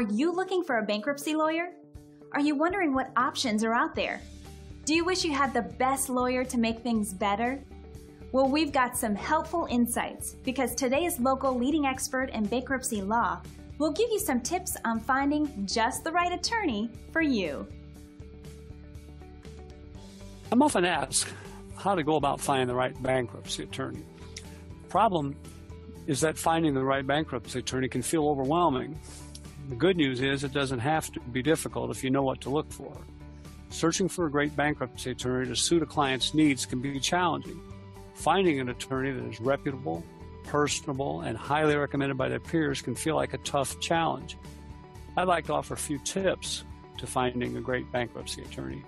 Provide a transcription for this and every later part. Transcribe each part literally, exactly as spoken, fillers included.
Are you looking for a bankruptcy lawyer? Are you wondering what options are out there? Do you wish you had the best lawyer to make things better? Well, we've got some helpful insights because today's local leading expert in bankruptcy law will give you some tips on finding just the right attorney for you. I'm often asked how to go about finding the right bankruptcy attorney. The problem is that finding the right bankruptcy attorney can feel overwhelming. The good news is it doesn't have to be difficult if you know what to look for. Searching for a great bankruptcy attorney to suit a client's needs can be challenging. Finding an attorney that is reputable, personable, and highly recommended by their peers can feel like a tough challenge. I'd like to offer a few tips to finding a great bankruptcy attorney.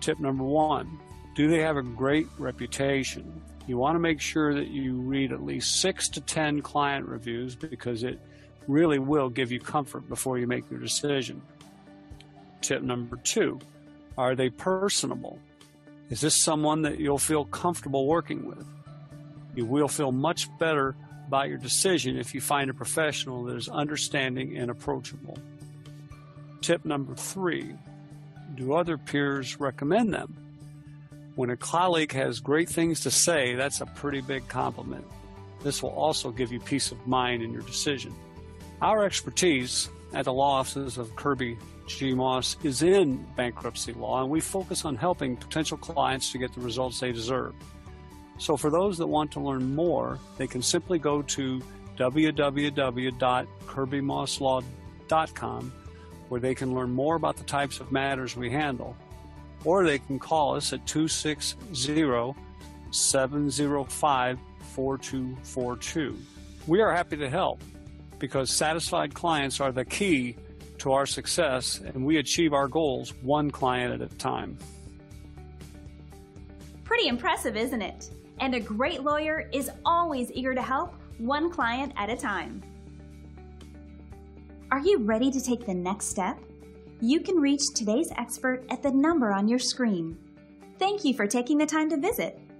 Tip number one, do they have a great reputation? You want to make sure that you read at least six to ten client reviews because it really will give you comfort before you make your decision. Tip number two, are they personable? Is this someone that you'll feel comfortable working with? You will feel much better about your decision if you find a professional that is understanding and approachable. Tip number three, do other peers recommend them? When a colleague has great things to say, that's a pretty big compliment. This will also give you peace of mind in your decision. Our expertise at the law offices of Kirby G. Moss is in bankruptcy law, and we focus on helping potential clients to get the results they deserve. So for those that want to learn more, they can simply go to w w w dot kirby moss law dot com, where they can learn more about the types of matters we handle, or they can call us at two six zero, seven zero five, four two four two. We are happy to help because satisfied clients are the key to our success, and we achieve our goals one client at a time. Pretty impressive, isn't it? And a great lawyer is always eager to help one client at a time. Are you ready to take the next step? You can reach today's expert at the number on your screen. Thank you for taking the time to visit.